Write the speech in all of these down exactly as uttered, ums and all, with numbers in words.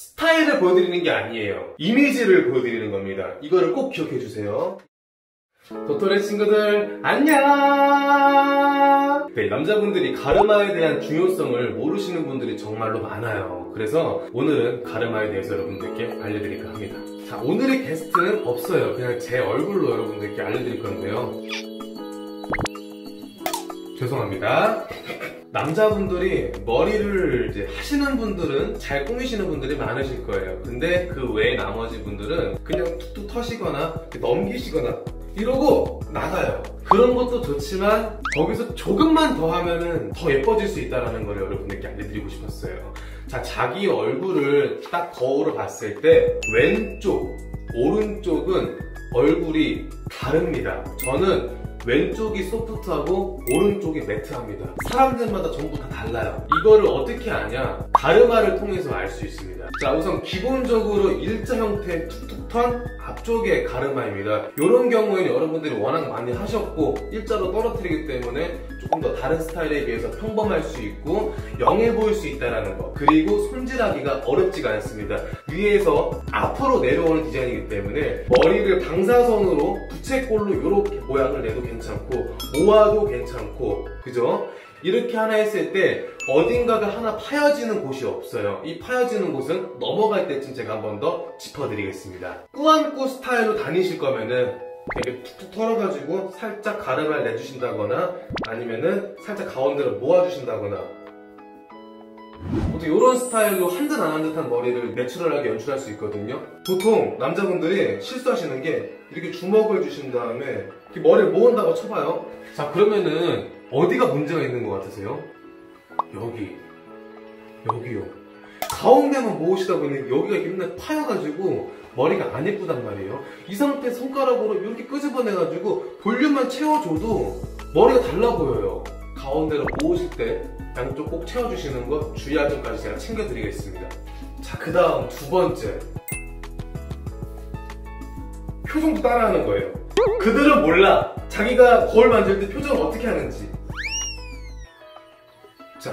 스타일을 보여드리는 게 아니에요. 이미지를 보여드리는 겁니다. 이거를 꼭 기억해주세요. 도토리 친구들 안녕! 네, 남자분들이 가르마에 대한 중요성을 모르시는 분들이 정말로 많아요. 그래서 오늘은 가르마에 대해서 여러분들께 알려드릴까 합니다. 자, 오늘의 게스트는 없어요. 그냥 제 얼굴로 여러분들께 알려드릴 건데요. 죄송합니다. 남자분들이 머리를 이제 하시는 분들은 잘 꾸미시는 분들이 많으실 거예요. 근데 그 외에 나머지 분들은 그냥 툭툭 터시거나 넘기시거나 이러고 나가요. 그런 것도 좋지만 거기서 조금만 더 하면은 더 예뻐질 수 있다는 걸 여러분들께 알려드리고 싶었어요. 자, 자기 얼굴을 딱 거울을 봤을 때 왼쪽, 오른쪽은 얼굴이 다릅니다. 저는 왼쪽이 소프트하고 오른쪽이 매트합니다. 사람들마다 전부 다 달라요. 이거를 어떻게 아냐? 가르마를 통해서 알 수 있습니다. 자, 우선 기본적으로 일자 형태의 툭툭 턴 앞쪽의 가르마입니다. 이런 경우에는 여러분들이 워낙 많이 하셨고 일자로 떨어뜨리기 때문에 조금 더 다른 스타일에 비해서 평범할 수 있고 영해 보일 수 있다는 거. 그리고 손질하기가 어렵지가 않습니다. 위에서 앞으로 내려오는 디자인이기 때문에 머리를 방사선으로 부채꼴로 이렇게 모양을 내도 괜찮고 모아도 괜찮고, 그죠? 이렇게 하나 했을 때 어딘가가 하나 파여지는 곳이 없어요. 이 파여지는 곳은 넘어갈 때쯤 제가 한 번 더 짚어드리겠습니다. 꾸안꾸 스타일로 다니실 거면은 이렇게 툭툭 털어가지고 살짝 가르마를 내주신다거나 아니면은 살짝 가운데로 모아주신다거나 이런 스타일로 한 듯 안 한 듯한 머리를 내추럴하게 연출할 수 있거든요. 보통 남자분들이 실수하시는 게 이렇게 주먹을 주신 다음에 이렇게 머리를 모은다고 쳐봐요. 자, 그러면은 어디가 문제가 있는 것 같으세요? 여기, 여기요. 가운데만 모으시다 보니 여기가 맨날 파여가지고 머리가 안 예쁘단 말이에요. 이 상태 손가락으로 이렇게 끄집어내가지고 볼륨만 채워줘도 머리가 달라 보여요. 가운데로 모으실 때 양쪽 꼭 채워주시는 거 주의하기까지 제가 챙겨드리겠습니다. 자, 그 다음 두 번째. 표정도 따라하는 거예요. 그들은 몰라. 자기가 거울 만질 때 표정 어떻게 하는지. 자,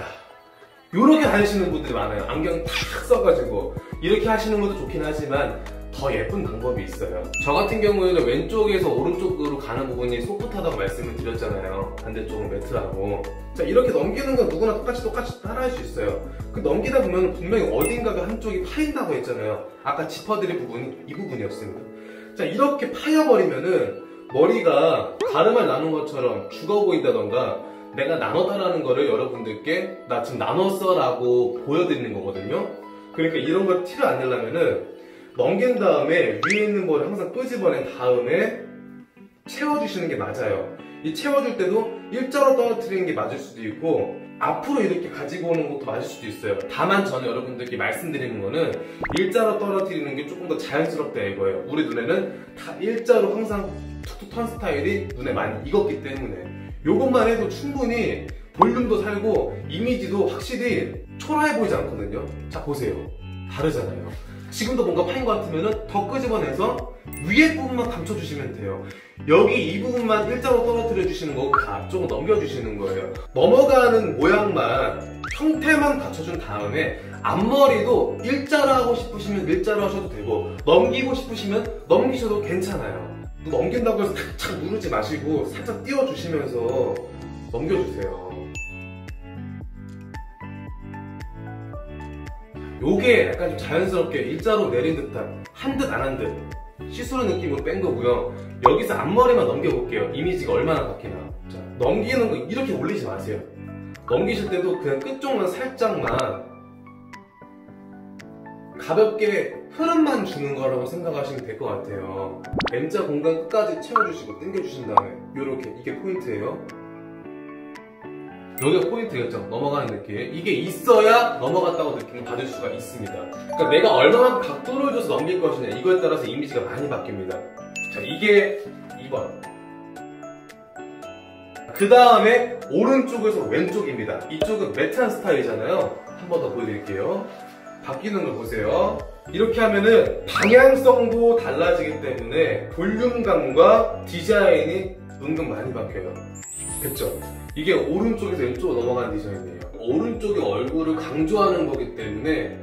요렇게 다니시는 분들이 많아요. 안경 탁 써가지고. 이렇게 하시는 것도 좋긴 하지만 더 예쁜 방법이 있어요. 저 같은 경우에는 왼쪽에서 오른쪽으로 가는 부분이 소프트하다고 말씀을 드렸잖아요. 반대쪽은 매트하고. 자, 이렇게 넘기는 건 누구나 똑같이 똑같이 따라할 수 있어요. 그 넘기다 보면 분명히 어딘가가 한쪽이 파인다고 했잖아요. 아까 짚어드릴 부분이 이 부분이었습니다. 자, 이렇게 파여버리면은 머리가 가르마를 나눈 것처럼 죽어 보인다던가 내가 나눴다라는 거를 여러분들께 나 지금 나눴어 라고 보여드리는 거거든요. 그러니까 이런 걸 티를 안 내려면은 넘긴 다음에 위에 있는 거를 항상 끄집어낸 다음에 채워주시는 게 맞아요. 이 채워줄 때도 일자로 떨어뜨리는 게 맞을 수도 있고 앞으로 이렇게 가지고 오는 것도 맞을 수도 있어요. 다만 저는 여러분들께 말씀드리는 거는 일자로 떨어뜨리는 게 조금 더 자연스럽다 이거예요. 우리 눈에는 다 일자로 항상 툭툭 턴 스타일이 눈에 많이 익었기 때문에 이것만 해도 충분히 볼륨도 살고 이미지도 확실히 초라해 보이지 않거든요. 자, 보세요. 다르잖아요. 지금도 뭔가 파인 것 같으면 더 끄집어내서 위에 부분만 감춰주시면 돼요. 여기 이 부분만 일자로 떨어뜨려주시는 거고 그 앞쪽은 넘겨주시는 거예요. 넘어가는 모양만, 형태만 갖춰준 다음에 앞머리도 일자로 하고 싶으시면 일자로 하셔도 되고 넘기고 싶으시면 넘기셔도 괜찮아요. 넘긴다고 해서 살짝 누르지 마시고 살짝 띄워주시면서 넘겨주세요. 요게 약간 좀 자연스럽게 일자로 내린 듯한 한 듯 안 한 듯 시술의 느낌으로 뺀 거고요. 여기서 앞머리만 넘겨볼게요. 이미지가 얼마나 바뀌나. 자, 넘기는 거 이렇게 올리지 마세요. 넘기실 때도 그냥 끝쪽만 살짝만 가볍게 흐름만 주는 거라고 생각하시면 될 것 같아요. M자 공간 끝까지 채워주시고 당겨주신 다음에 요렇게, 이게 포인트예요. 여기가 포인트였죠. 넘어가는 느낌. 이게 있어야 넘어갔다고 느낌을 받을 수가 있습니다. 그러니까 내가 얼마만 각도를 줘서 넘길 것이냐, 이거에 따라서 이미지가 많이 바뀝니다. 자, 이게 이 번. 그 다음에 오른쪽에서 왼쪽입니다. 이쪽은 매트한 스타일이잖아요. 한 번 더 보여드릴게요. 바뀌는 걸 보세요. 이렇게 하면은 방향성도 달라지기 때문에 볼륨감과 디자인이 은근 많이 바뀌어요. 됐죠? 이게 오른쪽에서 왼쪽으로 넘어가는 디자인이에요. 오른쪽의 얼굴을 강조하는 거기 때문에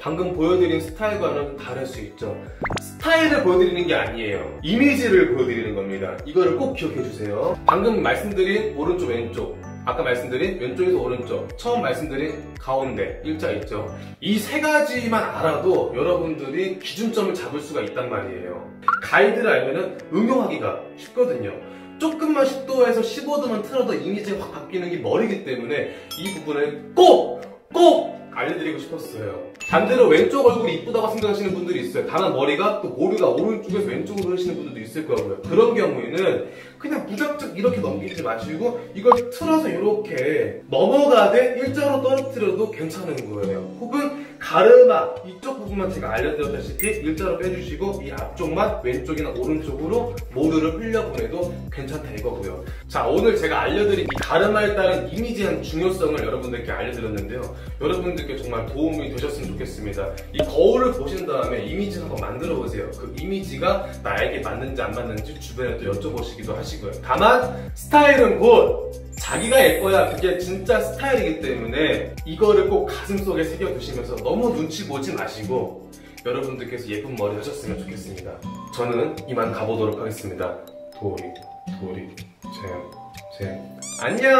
방금 보여드린 스타일과는 다를 수 있죠. 스타일을 보여드리는 게 아니에요. 이미지를 보여드리는 겁니다. 이거를 꼭 기억해주세요. 방금 말씀드린 오른쪽 왼쪽, 아까 말씀드린 왼쪽에서 오른쪽, 처음 말씀드린 가운데 일자 있죠. 이 세 가지만 알아도 여러분들이 기준점을 잡을 수가 있단 말이에요. 가이드를 알면은 응용하기가 쉽거든요. 조금만 십 도에서 십오 도만 틀어도 이미지가 확 바뀌는 게 머리이기 때문에 이 부분을 꼭! 꼭! 알려드리고 싶었어요. 반대로 왼쪽 얼굴이 이쁘다고 생각하시는 분들이 있어요. 다만 머리가 또 모류가 오른쪽에서 왼쪽으로 흐르시는 분들도 있을 거고요. 그런 경우에는 그냥 무작정 이렇게 넘기지 마시고 이걸 틀어서 이렇게 넘어가되 일자로 떨어뜨려도 괜찮은 거예요. 혹은 가르마 이쪽 부분만 제가 알려드렸다시피 일자로 빼주시고 이 앞쪽만 왼쪽이나 오른쪽으로 모류를 흘려보내도 괜찮다 이거고요. 자, 오늘 제가 알려드린 이 가르마에 따른 이미지의 중요성을 여러분들께 알려드렸는데요. 여러분들께 정말 도움이 되셨으면 좋겠습니다. 이 거울을 보신 다음에 이미지를 한번 만들어 보세요. 그 이미지가 나에게 맞는지 안 맞는지 주변에 또 여쭤보시기도 하시고요. 다만 스타일은 곧 자기가 일 거야. 그게 진짜 스타일이기 때문에 이거를 꼭 가슴속에 새겨두시면서 너무 눈치 보지 마시고 여러분들께서 예쁜 머리 하셨으면 좋겠습니다. 저는 이만 가보도록 하겠습니다. 도리, 도리, 잼, 잼. 안녕!